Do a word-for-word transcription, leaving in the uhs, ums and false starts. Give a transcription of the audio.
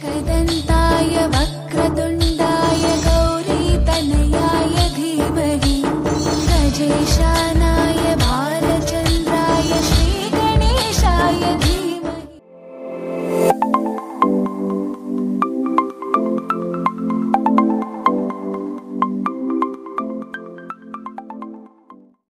एकदन्ताय वक्रतुण्ड